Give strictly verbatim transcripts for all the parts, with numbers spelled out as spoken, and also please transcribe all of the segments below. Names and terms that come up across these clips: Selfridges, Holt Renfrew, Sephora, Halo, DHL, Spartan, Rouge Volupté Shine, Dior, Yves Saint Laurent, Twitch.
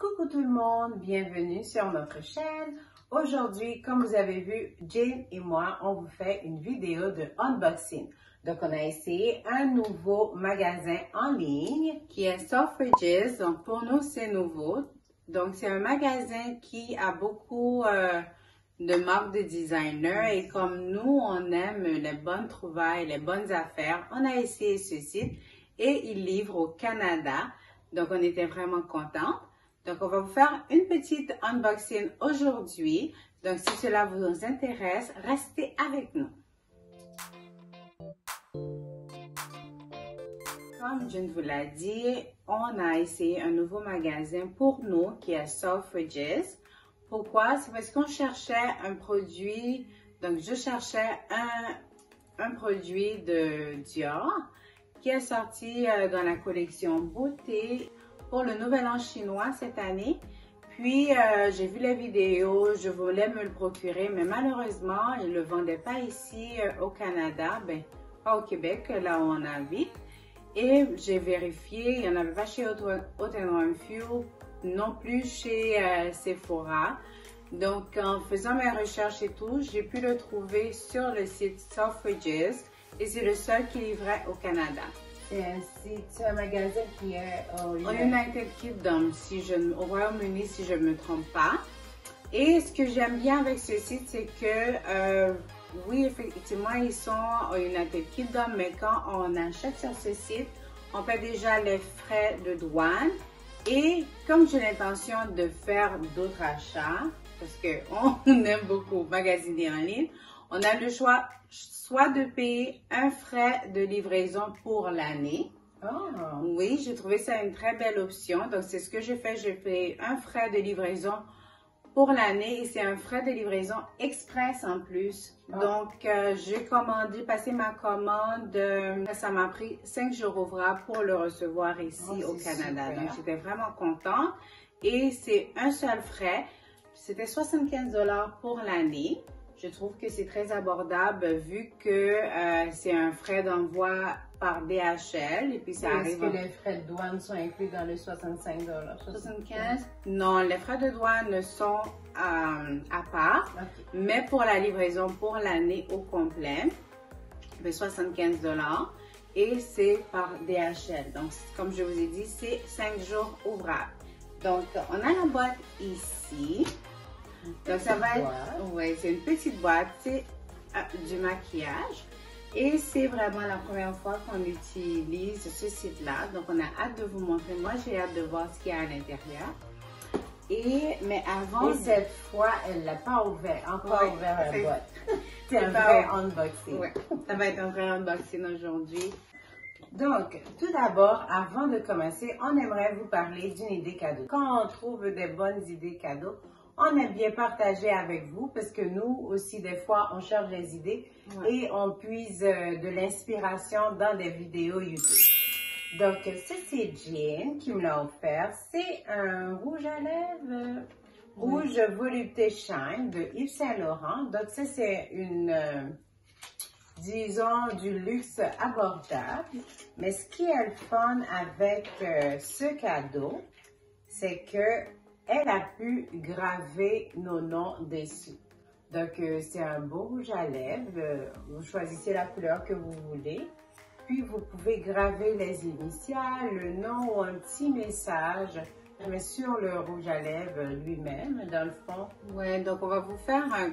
Coucou tout le monde, bienvenue sur notre chaîne. Aujourd'hui, comme vous avez vu, Jane et moi, on vous fait une vidéo de unboxing. Donc, on a essayé un nouveau magasin en ligne qui est Selfridges. Donc, pour nous, c'est nouveau. Donc, c'est un magasin qui a beaucoup euh, de marques de designers. Et comme nous, on aime les bonnes trouvailles, les bonnes affaires, on a essayé ce site et il livre au Canada. Donc, on était vraiment contents. Donc, on va vous faire une petite unboxing aujourd'hui. Donc, si cela vous intéresse, restez avec nous. Comme je vous l'ai dit, on a essayé un nouveau magasin pour nous qui est Selfridges. Pourquoi? C'est parce qu'on cherchait un produit. Donc, je cherchais un, un produit de Dior qui est sorti dans la collection beauté pour le nouvel an chinois cette année. Puis, euh, j'ai vu la vidéo, je voulais me le procurer, mais malheureusement, ils ne le vendaient pas ici euh, au Canada, ben, pas au Québec, là où on habite. Et j'ai vérifié, il n'y en avait pas chez Holt Renfrew, non plus chez euh, Sephora. Donc, en faisant mes recherches et tout, j'ai pu le trouver sur le site Selfridges et c'est le seul qui livrait au Canada. C'est un magasin qui est au United Kingdom, si je, au Royaume-Uni, si je ne me trompe pas. Et ce que j'aime bien avec ce site, c'est que, euh, oui, effectivement, ils sont au United Kingdom, mais quand on achète sur ce site, on paie déjà les frais de douane. Et comme j'ai l'intention de faire d'autres achats, parce qu'on aime beaucoup magasiner en ligne, on a le choix soit de payer un frais de livraison pour l'année. Oh. Oui, j'ai trouvé ça une très belle option. Donc, c'est ce que j'ai fait. J'ai payé un frais de livraison pour l'année et c'est un frais de livraison express en plus. Oh. Donc, euh, j'ai commandé, passé ma commande. Euh, ça m'a pris cinq jours ouvrables pour le recevoir ici oh, au Canada. Super. Donc, j'étais vraiment contente. Et c'est un seul frais. C'était soixante-quinze dollars pour l'année. Je trouve que c'est très abordable vu que euh, c'est un frais d'envoi par D H L et puis ça arrive. Est-ce que les frais de douane sont inclus dans le soixante-cinq dollars? soixante-quinze dollars? Non, les frais de douane sont euh, à part, okay. Mais pour la livraison pour l'année au complet, soixante-quinze dollars et c'est par D H L. Donc, comme je vous ai dit, c'est cinq jours ouvrables. Donc, on a la boîte ici. Donc, ça va être, ouais, c'est une petite boîte, c'est du maquillage et c'est vraiment la première fois qu'on utilise ce site-là. Donc, on a hâte de vous montrer. Moi, j'ai hâte de voir ce qu'il y a à l'intérieur. Et, mais avant... Et cette fois, elle l'a pas ouvert, encore ouais, ouvert la boîte. C'est un vrai unboxing. Ouais, ça va être un vrai unboxing aujourd'hui. Donc, tout d'abord, avant de commencer, on aimerait vous parler d'une idée cadeau. Quand on trouve des bonnes idées cadeaux, on aime bien partager avec vous parce que nous aussi, des fois, on cherche des idées ouais. Et on puise euh, de l'inspiration dans des vidéos YouTube. Donc, ça, c'est Jane qui me l'a offert. C'est un rouge à lèvres, oui. Rouge Volupté Shine de Yves Saint Laurent. Donc, ça, c'est une, euh, disons, du luxe abordable. Mais ce qui est le fun avec euh, ce cadeau, c'est que elle a pu graver nos noms dessus. Donc, euh, c'est un beau rouge à lèvres. Euh, vous choisissez la couleur que vous voulez. Puis, vous pouvez graver les initiales, le nom ou un petit message. Mais sur le rouge à lèvres lui-même, dans le fond. Oui, donc on va vous faire un,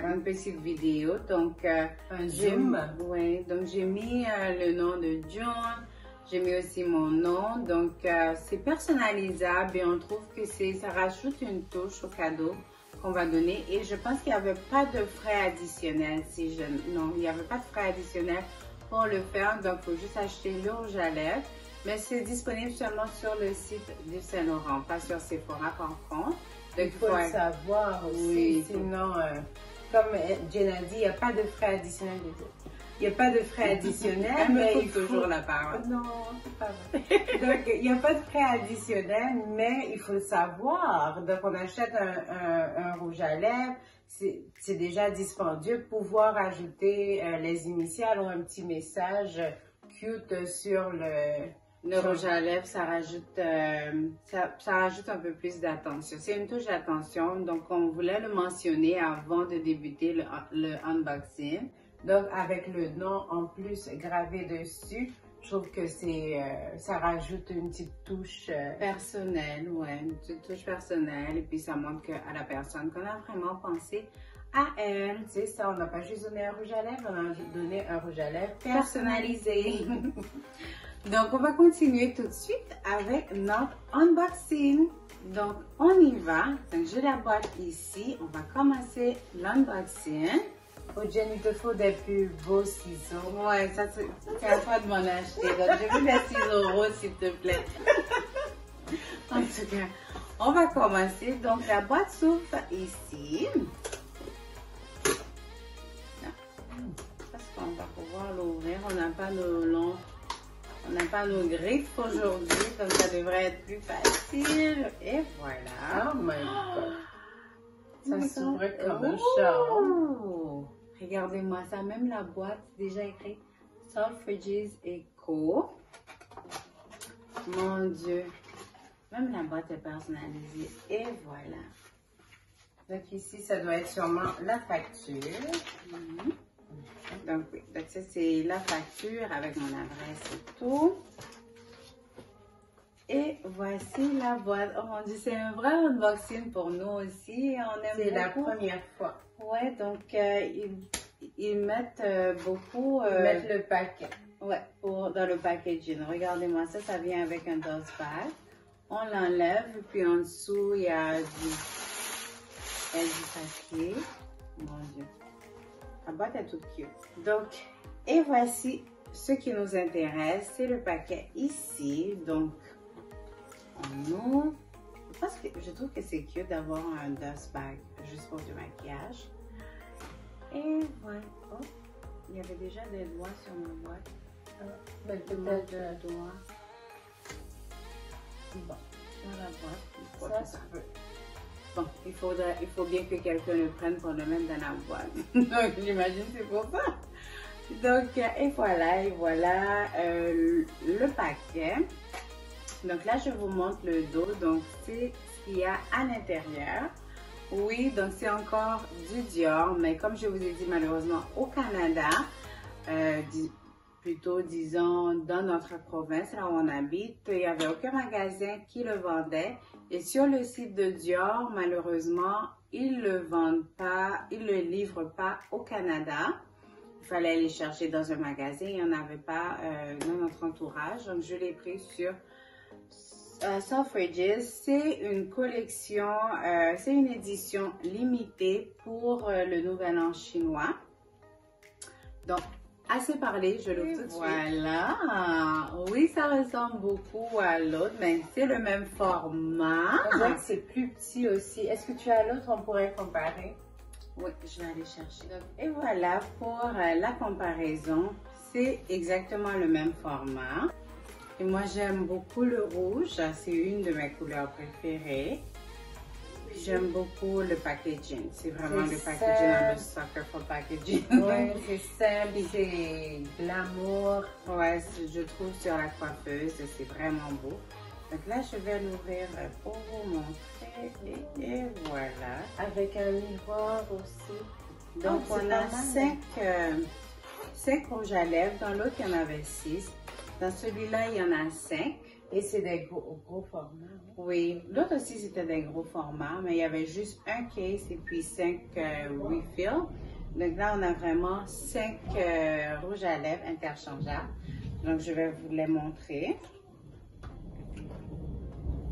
un, une petite vidéo. Donc, euh, un zoom. Oui, donc j'ai mis euh, le nom de John. J'ai mis aussi mon nom, donc euh, c'est personnalisable et on trouve que ça rajoute une touche au cadeau qu'on va donner. Et je pense qu'il n'y avait pas de frais additionnels, si je... Non, il n'y avait pas de frais additionnels pour le faire, donc il faut juste acheter le rouge à lèvres. Mais c'est disponible seulement sur le site du Saint Laurent, pas sur Sephora par contre. Donc, il faut, faut le savoir aussi, oui. Sinon, euh, comme Jane a dit, il n'y a pas de frais additionnels du tout. Il n'y a pas de frais additionnels, mais il faut toujours la parole. Non, c'est pas vrai. Donc, il n'y a pas de frais additionnels, mais il faut le savoir. Donc, on achète un, un, un rouge à lèvres, c'est déjà dispendieux. Pouvoir ajouter euh, les initiales ou un petit message cute sur le, Le rouge à lèvres, ça rajoute, euh, ça, ça rajoute un peu plus d'attention. C'est une touche d'attention, donc on voulait le mentionner avant de débuter le, le unboxing. Donc avec le nom en plus gravé dessus, je trouve que c'est, euh, ça rajoute une petite touche euh, personnelle, ouais, une petite touche personnelle. Et puis ça montre que, à la personne qu'on a vraiment pensé à elle. Tu sais, ça, on n'a pas juste donné un rouge à lèvres, on a donné un rouge à lèvres personnalisé. Donc, on va continuer tout de suite avec notre unboxing. Donc, on y va. Donc, j'ai la boîte ici. On va commencer l'unboxing. Oh, Jen, il te faut des plus beaux ciseaux. Ouais, ça, c'est à toi de m'en acheter. Donc, j'ai vu des ciseaux roses, s'il te plaît. En tout cas, on va commencer. Donc, la boîte s'ouvre ici. Parce qu'on va pouvoir l'ouvrir. On n'a pas nos longs. On n'a pas nos griffes aujourd'hui, donc ça devrait être plus facile. Et voilà. Oh my God. Ça oh s'ouvre comme un charme. Regardez-moi ça, même la boîte, déjà écrit Selfridges et Co. Mon Dieu. Même la boîte est personnalisée. Et voilà. Donc ici, ça doit être sûrement la facture. Mm-hmm. Donc, oui, donc ça c'est la facture avec mon adresse et tout. Et voici la boîte. Oh mon Dieu, c'est un vrai unboxing pour nous aussi. C'est la première fois. Ouais, donc euh, ils, ils mettent euh, beaucoup. Euh, ils mettent le paquet. Ouais, pour, dans le packaging. Regardez-moi ça, ça vient avec un dose bag. On l'enlève, puis en dessous, il y a du, il y a du papier. Mon Dieu. La boîte est toute cute. Donc, et voici ce qui nous intéresse. C'est le paquet ici. Donc, on ouvre. Parce que je trouve que c'est cute d'avoir un dust bag juste pour du maquillage. Et voilà. Oh, il y avait déjà des doigts sur ma boîte. Oh, ben, peut-être de doigts. Bon, dans la boîte. Quoi, ça, ça peut. Bon, il, faudra, il faut bien que quelqu'un le prenne pour le mettre dans la boîte. Donc, j'imagine que c'est pour ça. Donc, et voilà, et voilà euh, le paquet. Donc là, je vous montre le dos. Donc, c'est ce qu'il y a à l'intérieur. Oui, donc c'est encore du Dior. Mais comme je vous ai dit, malheureusement, au Canada, euh, dis, plutôt disons dans notre province, là où on habite, il n'y avait aucun magasin qui le vendait. Et sur le site de Dior, malheureusement, ils ne le vendent pas, ils ne le livrent pas au Canada. Il fallait aller chercher dans un magasin, il n'y en avait pas euh, dans notre entourage. Donc, je l'ai pris sur euh, Selfridges. C'est une collection, euh, c'est une édition limitée pour euh, le Nouvel An chinois. Donc, assez parlé, je l'ouvre tout de suite. Voilà. Oui, ça ressemble beaucoup à l'autre, mais c'est le même format. C'est plus petit aussi. Est-ce que tu as l'autre? On pourrait comparer. Oui, je vais aller chercher. Et voilà pour la comparaison. C'est exactement le même format. Et moi, j'aime beaucoup le rouge. C'est une de mes couleurs préférées. J'aime beaucoup le packaging. C'est vraiment le packaging. I'm a sucker for packaging. Oui, c'est simple, c'est glamour. Ouais, je trouve sur la coiffeuse, c'est vraiment beau. Donc là, je vais l'ouvrir pour vous montrer. Et, et voilà. Avec un miroir aussi. Donc, oh, on a cinq, euh, cinq rouges à lèvres. Dans l'autre, il y en avait six. Dans celui-là, il y en a cinq. Et c'est des gros, gros formats. Oui, l'autre aussi c'était des gros formats, mais il y avait juste un case et puis cinq euh, refills. Donc là, on a vraiment cinq euh, rouges à lèvres interchangeables. Donc, je vais vous les montrer.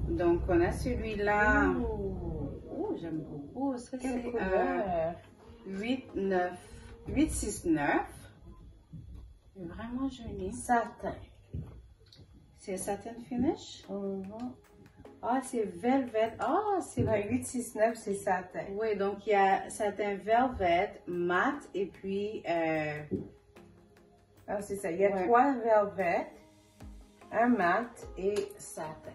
Donc, on a celui-là. Oh, oh j'aime beaucoup. Ça, c'est euh, huit six neuf. Vraiment joli. Satin. C'est satin finish? Mm-hmm. Ah, c'est velvet. Ah, c'est vrai. huit six neuf, c'est satin. Oui, donc il y a satin velvet, mat et puis... Euh... Ah, c'est ça. Il y a ouais. trois velvet, un mat et satin.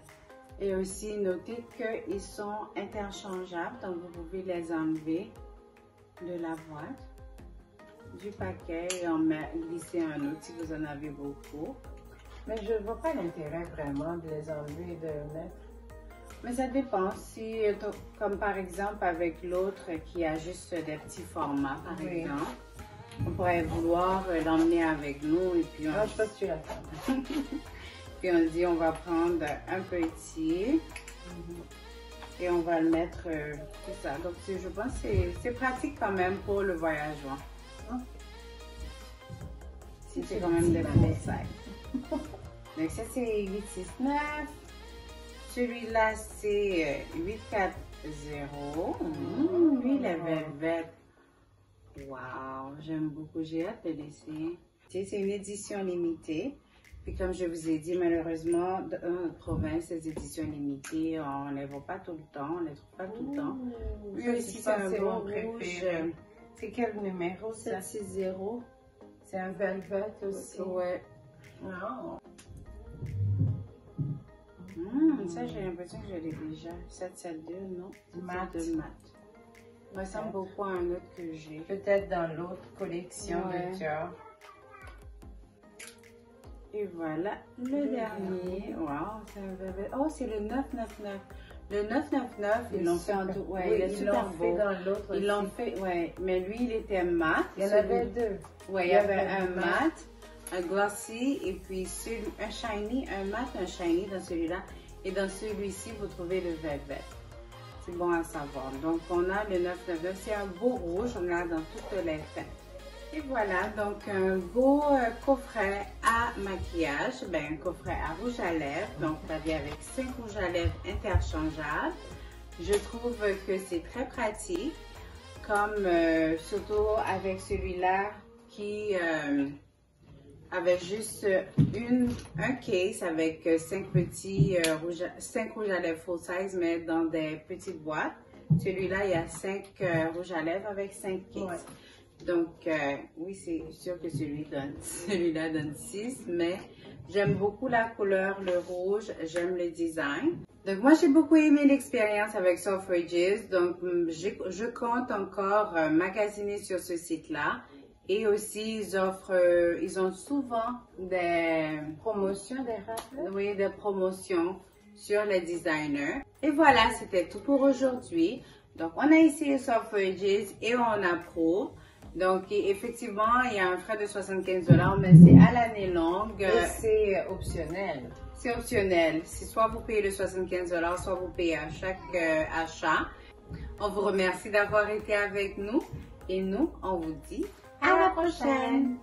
Et aussi, notez qu'ils sont interchangeables. Donc, vous pouvez les enlever de la boîte, du paquet et en glisser un autre si vous en avez beaucoup. Mais je ne vois pas l'intérêt vraiment de les enlever et de les mettre. Mais ça dépend, si, comme par exemple avec l'autre qui a juste des petits formats, par oui. exemple, on pourrait vouloir l'emmener avec nous et puis on... Ah, je sais pas si tu l'as fait. Puis on se dit, on va prendre un petit mm-hmm. et on va le mettre, c'est ça. Donc je pense que c'est pratique quand même pour le voyageur. Hein? Si c'est quand même des gros sacs. Donc ça c'est huit cent soixante-neuf. Celui-là, c'est huit cent quarante. Mmh, lui, il est velvet. Wow, j'aime beaucoup. J'ai hâte de l'essayer. C'est une édition limitée. Puis comme je vous ai dit, malheureusement, en province, les éditions limitées, on ne les voit pas tout le temps. On ne les trouve pas tout le temps. Mmh, lui aussi, c'est un bon préféré. C'est quel numéro? sept cent soixante. C'est un velvet aussi. Ouais. Wow. Mmh, ça, j'ai l'impression que je l'ai déjà. sept cent soixante-deux, non? Mat. sept cent soixante-deux, mat. Ça ressemble beaucoup à un autre que j'ai. Peut-être dans l'autre collection ouais. de Dior. Et voilà le, le dernier. dernier. Wow, c'est un bébé. Oh, c'est le neuf cent quatre-vingt-dix-neuf. Le neuf cent quatre-vingt-dix-neuf, ils l'ont fait en tout. Ouais, oui, il est super beau. Dans l'autre. Ils l'ont fait, ouais. Mais lui, il était mat. Il y en avait deux. Ouais, il y, y avait un mat. mat. Un glossy et puis celui, un shiny, un mat, un shiny dans celui-là. Et dans celui-ci, vous trouvez le velvet. C'est bon à savoir. Donc, on a le neuf cent quatre-vingt-dix-neuf. C'est un beau rouge. On l'a dans toutes les teintes. Et voilà. Donc, un beau euh, coffret à maquillage. Ben, un coffret à rouge à lèvres. Donc, vous avez avec cinq rouges à lèvres interchangeables. Je trouve que c'est très pratique. Comme, euh, surtout avec celui-là qui... Euh, avec juste une, un case avec cinq petits euh, rouges, cinq rouges à lèvres full size, mais dans des petites boîtes. Celui-là, il y a cinq euh, rouges à lèvres avec cinq cases. Ouais. Donc, euh, oui, c'est sûr que celui donne, celui-là donne six, mais j'aime beaucoup la couleur, le rouge, j'aime le design. Donc, moi, j'ai beaucoup aimé l'expérience avec Selfridges. Donc, je compte encore euh, magasiner sur ce site-là. Et aussi, ils offrent, euh, ils ont souvent des promotions, des rappels. Oui, des promotions sur les designers. Et voilà, c'était tout pour aujourd'hui. Donc, on a essayé Selfridges et on approuve. Donc, effectivement, il y a un frais de soixante-quinze dollars, mais c'est à l'année longue. Et c'est optionnel. C'est optionnel. C'est soit vous payez le soixante-quinze dollars, soit vous payez à chaque euh, achat. On vous remercie d'avoir été avec nous. Et nous, on vous dit... À la prochaine!